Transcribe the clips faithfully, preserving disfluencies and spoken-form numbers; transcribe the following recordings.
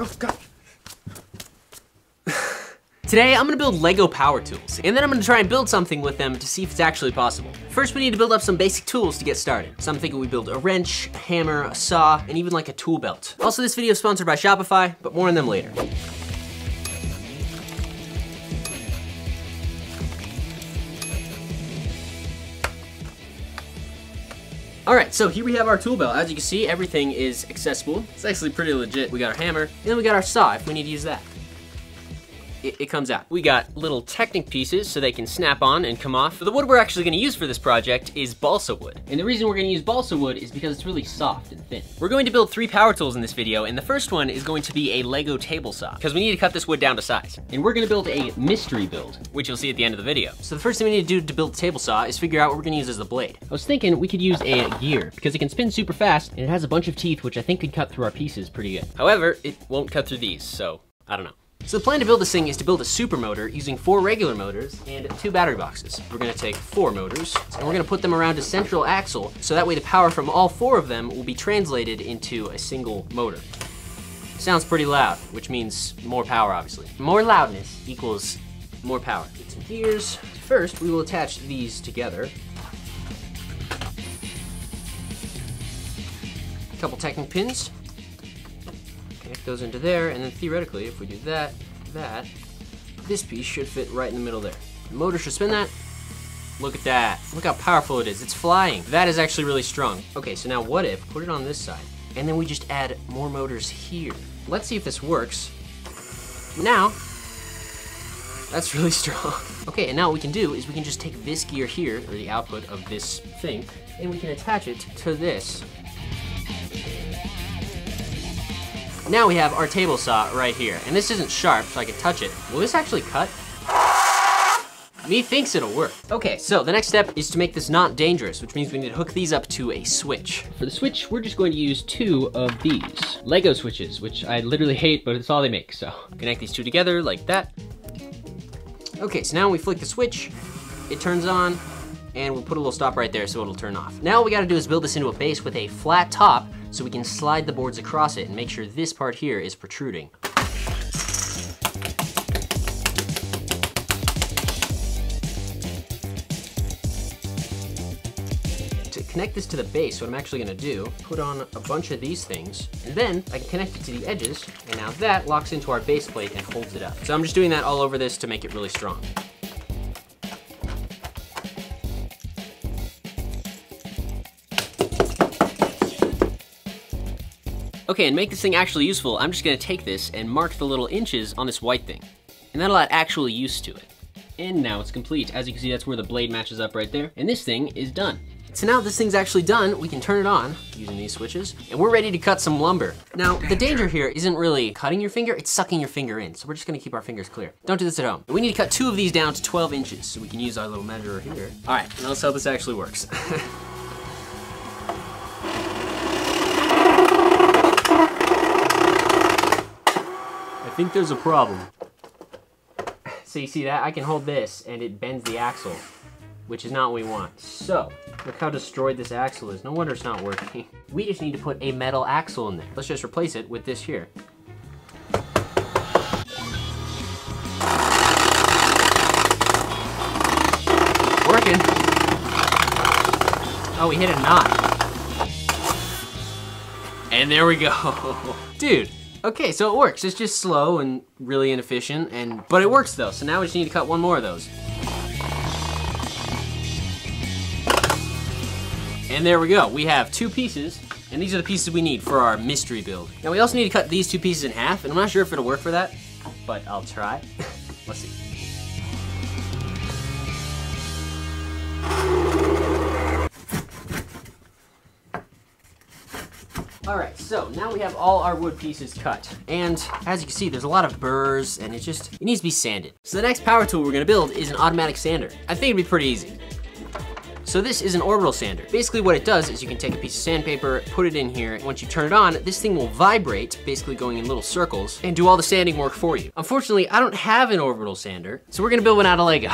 Oh, God. Today, I'm gonna build Lego power tools, and then I'm gonna try and build something with them to see if it's actually possible. First, we need to build up some basic tools to get started. So I'm thinking we build a wrench, a hammer, a saw, and even like a tool belt. Also, this video is sponsored by Shopify, but more on them later. All right, so here we have our tool belt. As you can see, everything is accessible. It's actually pretty legit. We got our hammer, and then we got our saw if we need to use that. It, it comes out. We got little Technic pieces so they can snap on and come off. But the wood we're actually gonna use for this project is balsa wood. And the reason we're gonna use balsa wood is because it's really soft and thin. We're going to build three power tools in this video, and the first one is going to be a Lego table saw, because we need to cut this wood down to size. And we're gonna build a mystery build, which you'll see at the end of the video. So the first thing we need to do to build the table saw is figure out what we're gonna use as the blade. I was thinking we could use a gear, because it can spin super fast, and it has a bunch of teeth, which I think could cut through our pieces pretty good. However, it won't cut through these, so I don't know. So the plan to build this thing is to build a super motor using four regular motors and two battery boxes. We're gonna take four motors and we're gonna put them around a central axle, so that way the power from all four of them will be translated into a single motor. Sounds pretty loud, which means more power, obviously. More loudness equals more power. Get some gears. First, we will attach these together. A couple Technic pins. Goes into there, and then theoretically, if we do that, that, this piece should fit right in the middle there. The motor should spin that. Look at that. Look how powerful it is. It's flying. That is actually really strong. Okay, so now what if, put it on this side, and then we just add more motors here. Let's see if this works. Now, that's really strong. Okay, and now what we can do is we can just take this gear here, or the output of this thing, and we can attach it to this. Now we have our table saw right here, and this isn't sharp, so I can touch it. Will this actually cut? Methinks it'll work. Okay, so the next step is to make this not dangerous, which means we need to hook these up to a switch. For the switch, we're just going to use two of these Lego switches, which I literally hate, but it's all they make, so. Connect these two together like that. Okay, so now when we flick the switch, it turns on, and we'll put a little stop right there so it'll turn off. Now what we gotta do is build this into a base with a flat top, so we can slide the boards across it and make sure this part here is protruding. To connect this to the base, what I'm actually gonna do, put on a bunch of these things, and then I can connect it to the edges, and now that locks into our base plate and holds it up. So I'm just doing that all over this to make it really strong. Okay, and make this thing actually useful, I'm just gonna take this and mark the little inches on this white thing. And that'll add actual use to it. And now it's complete. As you can see, that's where the blade matches up right there. And this thing is done. So now this thing's actually done, we can turn it on using these switches, and we're ready to cut some lumber. Now, the danger here isn't really cutting your finger, it's sucking your finger in. So we're just gonna keep our fingers clear. Don't do this at home. We need to cut two of these down to twelve inches, so we can use our little measurer here. All right, now let's see how this actually works. I think there's a problem. So you see that? I can hold this and it bends the axle, which is not what we want. So, look how destroyed this axle is. No wonder it's not working. We just need to put a metal axle in there. Let's just replace it with this here. Working. Oh, we hit a knot. And there we go. Dude. Okay, so it works. It's just slow and really inefficient, and but it works though, so now we just need to cut one more of those. And there we go. We have two pieces, and these are the pieces we need for our mystery build. Now we also need to cut these two pieces in half, and I'm not sure if it'll work for that, but I'll try. Let's see. All right, so now we have all our wood pieces cut. And as you can see, there's a lot of burrs and it just, it needs to be sanded. So the next power tool we're gonna build is an automatic sander. I think it'd be pretty easy. So this is an orbital sander. Basically what it does is you can take a piece of sandpaper, put it in here, and once you turn it on, this thing will vibrate, basically going in little circles, and do all the sanding work for you. Unfortunately, I don't have an orbital sander, so we're gonna build one out of Lego.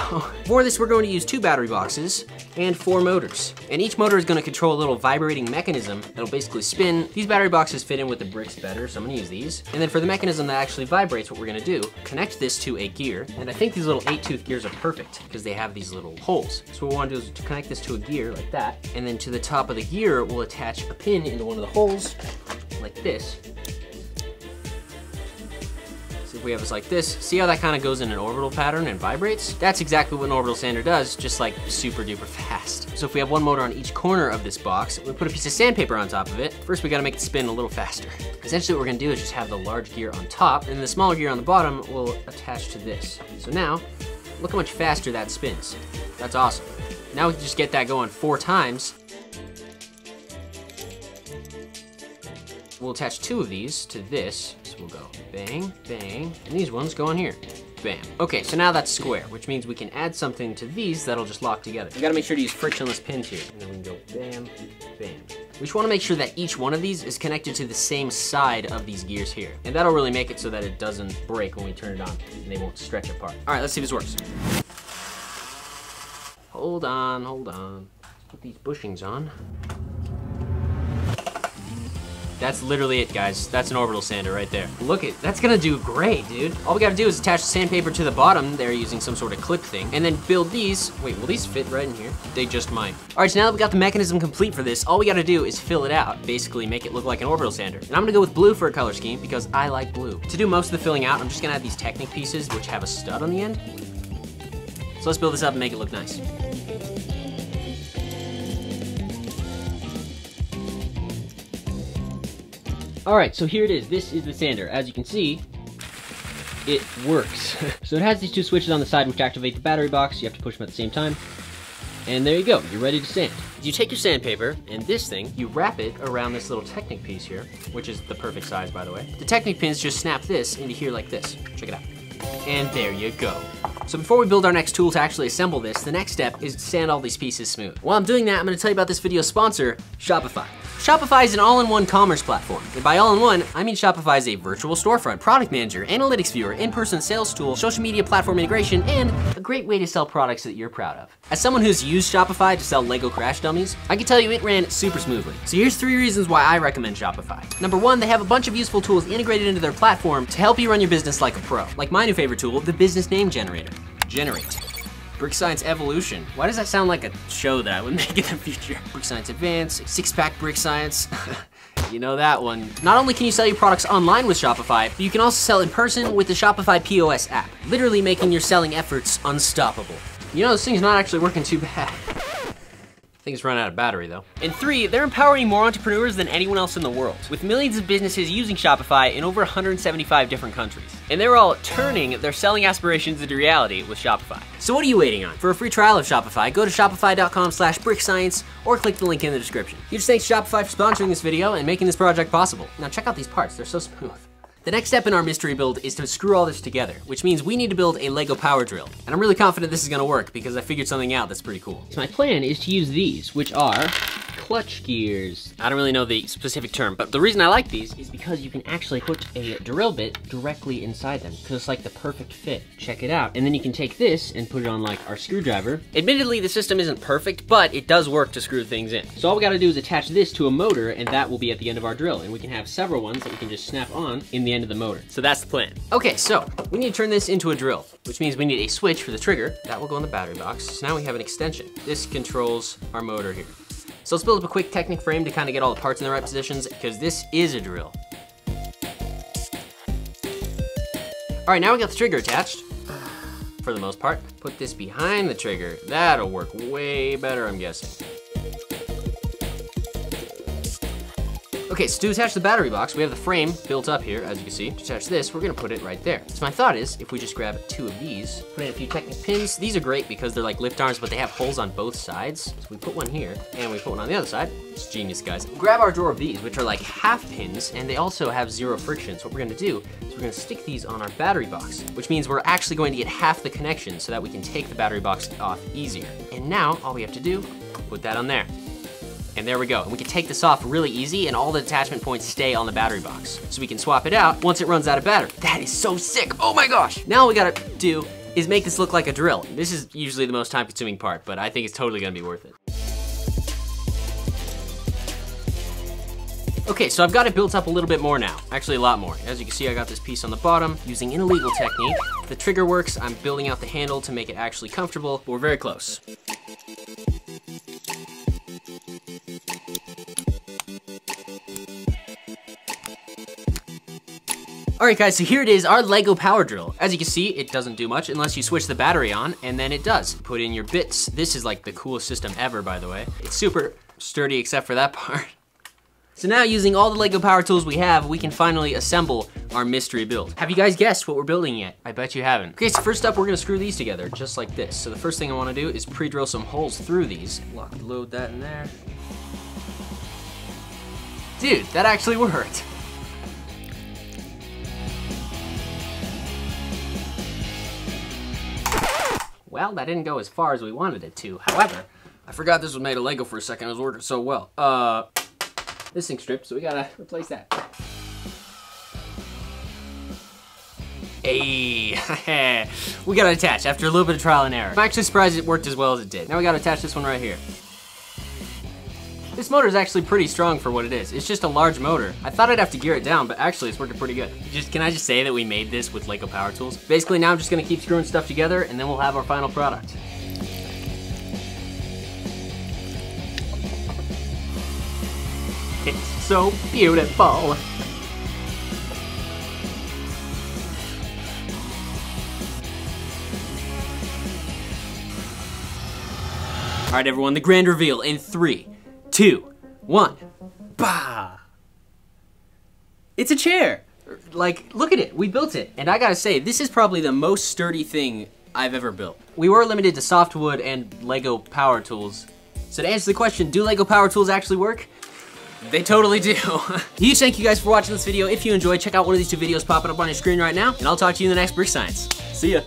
For this, we're going to use two battery boxes and four motors. And each motor is gonna control a little vibrating mechanism that'll basically spin. These battery boxes fit in with the bricks better, so I'm gonna use these. And then for the mechanism that actually vibrates, what we're gonna do, connect this to a gear. And I think these little eight tooth gears are perfect because they have these little holes. So what we wanna do is to connect this to a gear like that. And then to the top of the gear, we'll attach a pin into one of the holes like this. We have this like this. See how that kind of goes in an orbital pattern and vibrates? That's exactly what an orbital sander does, just like super duper fast. So if we have one motor on each corner of this box, we put a piece of sandpaper on top of it. First, we gotta make it spin a little faster. Essentially, what we're gonna do is just have the large gear on top and the smaller gear on the bottom will attach to this. So now, look how much faster that spins. That's awesome. Now we can just get that going four times. We'll attach two of these to this. So we'll go bang, bang, and these ones go on here. Bam. Okay, so now that's square, which means we can add something to these that'll just lock together. You gotta make sure to use frictionless pins here. And then we can go bam, bam. We just wanna make sure that each one of these is connected to the same side of these gears here. And that'll really make it so that it doesn't break when we turn it on and they won't stretch apart. All right, let's see if this works. Hold on, hold on. Let's put these bushings on. That's literally it, guys. That's an orbital sander right there. Look at, that's gonna do great, dude. All we gotta do is attach the sandpaper to the bottom there using some sort of clip thing, and then build these. Wait, will these fit right in here? They just might. All right, so now that we got the mechanism complete for this, all we gotta do is fill it out, basically make it look like an orbital sander. And I'm gonna go with blue for a color scheme because I like blue. To do most of the filling out, I'm just gonna have these Technic pieces which have a stud on the end. So let's build this up and make it look nice. All right, so here it is. This is the sander. As you can see, it works. So it has these two switches on the side which activate the battery box. You have to push them at the same time. And there you go, you're ready to sand. You take your sandpaper and this thing, you wrap it around this little Technic piece here, which is the perfect size, by the way. The Technic pins just snap this into here like this. Check it out. And there you go. So before we build our next tool to actually assemble this, the next step is to sand all these pieces smooth. While I'm doing that, I'm gonna tell you about this video's sponsor, Shopify. Shopify is an all-in-one commerce platform. And by all-in-one, I mean Shopify is a virtual storefront, product manager, analytics viewer, in-person sales tool, social media platform integration, and a great way to sell products that you're proud of. As someone who's used Shopify to sell Lego crash dummies, I can tell you it ran super smoothly. So here's three reasons why I recommend Shopify. Number one, they have a bunch of useful tools integrated into their platform to help you run your business like a pro. Like my new favorite tool, the business name generator, Generate. Brick Science Evolution. Why does that sound like a show that I would make in the future? Brick Science Advance, Six Pack Brick Science. You know that one. Not only can you sell your products online with Shopify, but you can also sell in person with the Shopify P O S app, literally making your selling efforts unstoppable. You know, this thing's not actually working too bad. Things run out of battery though. And three, they're empowering more entrepreneurs than anyone else in the world, with millions of businesses using Shopify in over one hundred seventy-five different countries. And they're all turning their selling aspirations into reality with Shopify. So what are you waiting on? For a free trial of Shopify, go to shopify.com slash brickscience or click the link in the description. Huge thanks to Shopify for sponsoring this video and making this project possible. Now check out these parts, they're so smooth. The next step in our mystery build is to screw all this together, which means we need to build a Lego power drill. And I'm really confident this is gonna work because I figured something out that's pretty cool. So my plan is to use these, which are clutch gears. I don't really know the specific term, but the reason I like these is because you can actually put a drill bit directly inside them because it's like the perfect fit. Check it out. And then you can take this and put it on like our screwdriver. Admittedly, the system isn't perfect, but it does work to screw things in. So all we gotta do is attach this to a motor and that will be at the end of our drill. And we can have several ones that we can just snap on in the end of the motor. So that's the plan. Okay, so we need to turn this into a drill, which means we need a switch for the trigger. That will go in the battery box. So now we have an extension. This controls our motor here. So let's build up a quick Technic frame to kind of get all the parts in the right positions because this is a drill. All right, now we got the trigger attached for the most part. Put this behind the trigger. That'll work way better, I'm guessing. Okay, so to attach the battery box, we have the frame built up here, as you can see. To attach this, we're gonna put it right there. So my thought is, if we just grab two of these, put in a few Technic pins. These are great because they're like lift arms, but they have holes on both sides. So we put one here, and we put one on the other side. It's genius, guys. We'll grab our drawer of these, which are like half pins, and they also have zero friction. So what we're gonna do is we're gonna stick these on our battery box, which means we're actually going to get half the connection so that we can take the battery box off easier. And now, all we have to do, put that on there. And there we go. And we can take this off really easy and all the attachment points stay on the battery box. So we can swap it out once it runs out of battery. That is so sick. Oh my gosh. Now all we gotta do is make this look like a drill. This is usually the most time consuming part, but I think it's totally gonna be worth it. Okay, so I've got it built up a little bit more now. Actually, a lot more. As you can see, I got this piece on the bottom using an illegal technique. The trigger works. I'm building out the handle to make it actually comfortable, but we're very close. All right guys, so here it is, our Lego power drill. As you can see, it doesn't do much unless you switch the battery on, and then it does. Put in your bits. This is like the coolest system ever, by the way. It's super sturdy except for that part. So now using all the Lego power tools we have, we can finally assemble our mystery build. Have you guys guessed what we're building yet? I bet you haven't. Okay, so first up, we're gonna screw these together just like this. So the first thing I wanna do is pre-drill some holes through these. Lock, load that in there. Dude, that actually worked. Well, that didn't go as far as we wanted it to. However, I forgot this was made of Lego for a second. It was ordered so well. Uh, this thing stripped, so we gotta replace that. Hey, we gotta attach after a little bit of trial and error. I'm actually surprised it worked as well as it did. Now we gotta attach this one right here. This motor is actually pretty strong for what it is. It's just a large motor. I thought I'd have to gear it down, but actually it's working pretty good. Just, can I just say that we made this with Lego power tools? Basically now I'm just gonna keep screwing stuff together and then we'll have our final product. It's so beautiful. All right everyone, the grand reveal in three, two, one, bah! It's a chair. Like, look at it, we built it. And I gotta say, this is probably the most sturdy thing I've ever built. We were limited to softwood and Lego power tools. So to answer the question, do Lego power tools actually work? They totally do. Huge thank you guys for watching this video. If you enjoyed, check out one of these two videos popping up on your screen right now, and I'll talk to you in the next Brick Science. See ya.